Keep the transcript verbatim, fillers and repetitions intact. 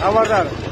Havadar.